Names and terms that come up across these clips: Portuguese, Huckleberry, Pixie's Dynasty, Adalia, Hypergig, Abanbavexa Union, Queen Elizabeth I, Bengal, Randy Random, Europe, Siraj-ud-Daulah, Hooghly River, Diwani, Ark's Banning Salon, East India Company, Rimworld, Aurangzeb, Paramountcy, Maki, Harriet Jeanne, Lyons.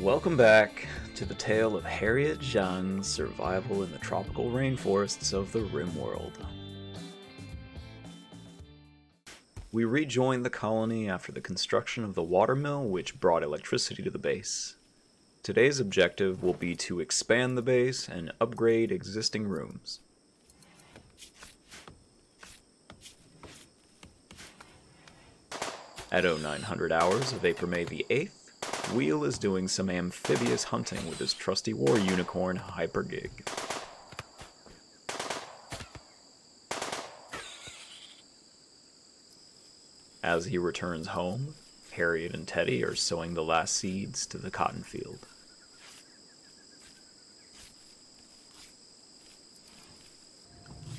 Welcome back to the tale of Harriet Jeanne's survival in the tropical rainforests of the Rimworld. We rejoined the colony after the construction of the watermill, which brought electricity to the base. Today's objective will be to expand the base and upgrade existing rooms. At 0900 hours of April May the 8th, Wheel is doing some amphibious hunting with his trusty war unicorn, Hypergig. As he returns home, Harriet and Teddy are sowing the last seeds to the cotton field.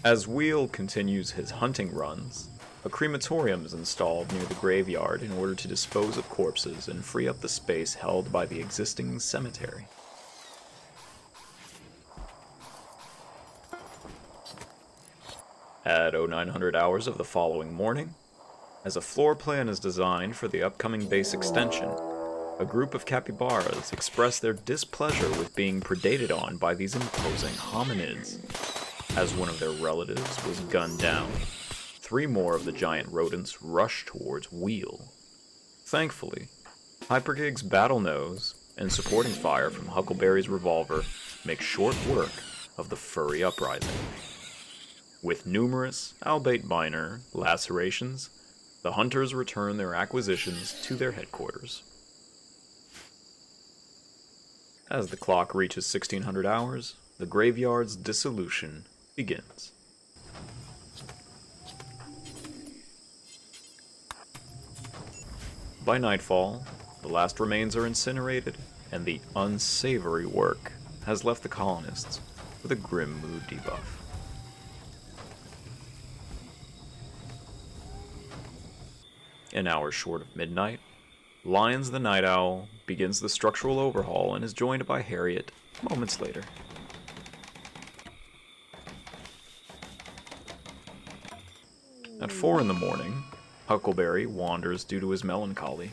As Wheel continues his hunting runs, a crematorium is installed near the graveyard in order to dispose of corpses and free up the space held by the existing cemetery. At 0900 hours of the following morning, as a floor plan is designed for the upcoming base extension, a group of capybaras express their displeasure with being predated on by these imposing hominids, as one of their relatives was gunned down. Three more of the giant rodents rush towards Wheel. Thankfully, Hypergig's battle nose and supporting fire from Huckleberry's revolver make short work of the furry uprising. With numerous, albeit minor, lacerations, the hunters return their acquisitions to their headquarters. As the clock reaches 1600 hours, the graveyard's dissolution begins. By nightfall, the last remains are incinerated, and the unsavory work has left the colonists with a grim mood debuff. An hour short of midnight, Lyons the Night Owl begins the structural overhaul and is joined by Harriet moments later. At 4 in the morning, Huckleberry wanders due to his melancholy.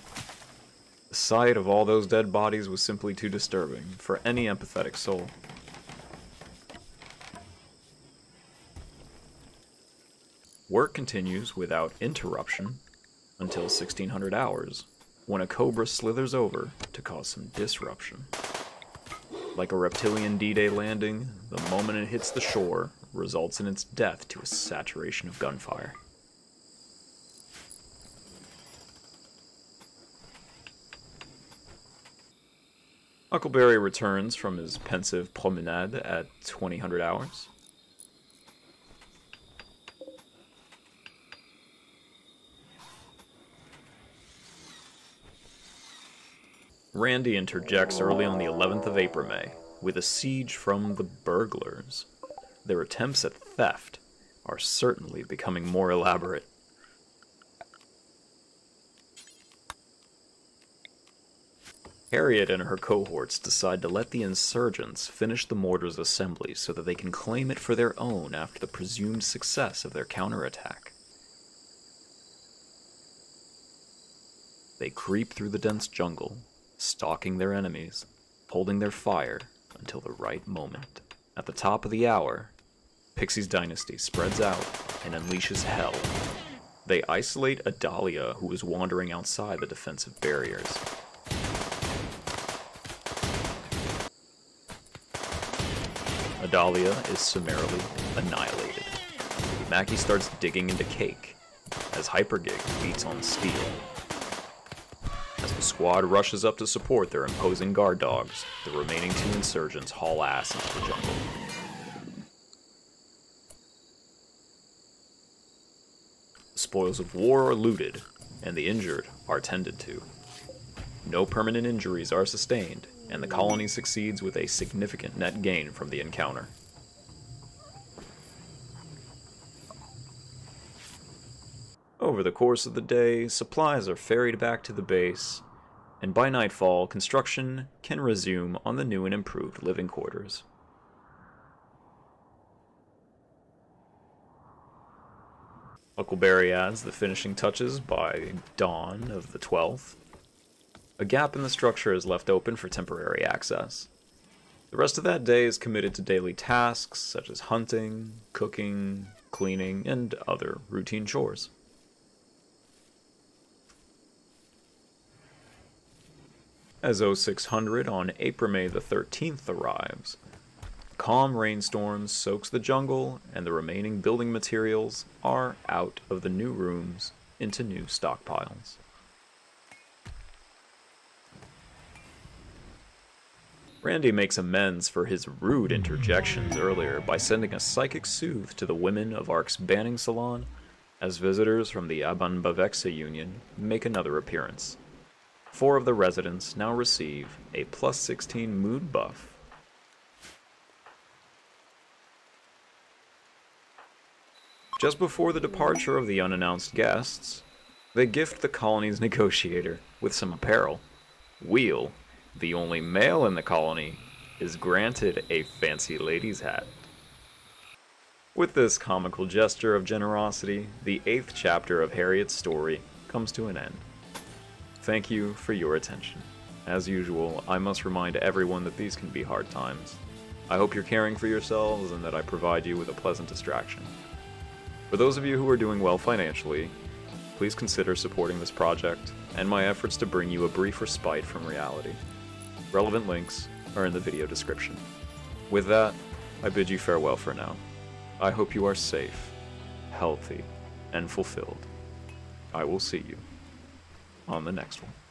The sight of all those dead bodies was simply too disturbing for any empathetic soul. Work continues without interruption until 1600 hours, when a cobra slithers over to cause some disruption. Like a reptilian D-Day landing, the moment it hits the shore results in its death to a saturation of gunfire. Huckleberry returns from his pensive promenade at 2000 hours. Randy interjects early on the 11th of April May with a siege from the burglars. Their attempts at theft are certainly becoming more elaborate. Harriet and her cohorts decide to let the insurgents finish the mortar's assembly so that they can claim it for their own after the presumed success of their counterattack. They creep through the dense jungle, stalking their enemies, holding their fire until the right moment. At the top of the hour, Pixie's Dynasty spreads out and unleashes hell. They isolate Adalia, who is wandering outside the defensive barriers. Adalia is summarily annihilated. Maki starts digging into cake as Hypergig beats on steel. As the squad rushes up to support their imposing guard dogs, the remaining two insurgents haul ass into the jungle. The spoils of war are looted, and the injured are tended to. No permanent injuries are sustained, and the colony succeeds with a significant net gain from the encounter. Over the course of the day, supplies are ferried back to the base, and by nightfall, construction can resume on the new and improved living quarters. Huckleberry adds the finishing touches by dawn of the 12th. A gap in the structure is left open for temporary access. The rest of that day is committed to daily tasks such as hunting, cooking, cleaning, and other routine chores. As 0600 on April-May the 13th arrives, calm rainstorms soaks the jungle, and the remaining building materials are out of the new rooms into new stockpiles. Randy makes amends for his rude interjections earlier by sending a psychic soothe to the women of Ark's Banning Salon as visitors from the Abanbavexa Union make another appearance. 4 of the residents now receive a +16 mood buff. Just before the departure of the unannounced guests, they gift the colony's negotiator with some apparel. Wheel, the only male in the colony, is granted a fancy lady's hat. With this comical gesture of generosity, the 8th chapter of Harriet's story comes to an end. Thank you for your attention. As usual, I must remind everyone that these can be hard times. I hope you're caring for yourselves and that I provide you with a pleasant distraction. For those of you who are doing well financially, please consider supporting this project and my efforts to bring you a brief respite from reality. Relevant links are in the video description. With that, I bid you farewell for now. I hope you are safe, healthy, and fulfilled. I will see you on the next one.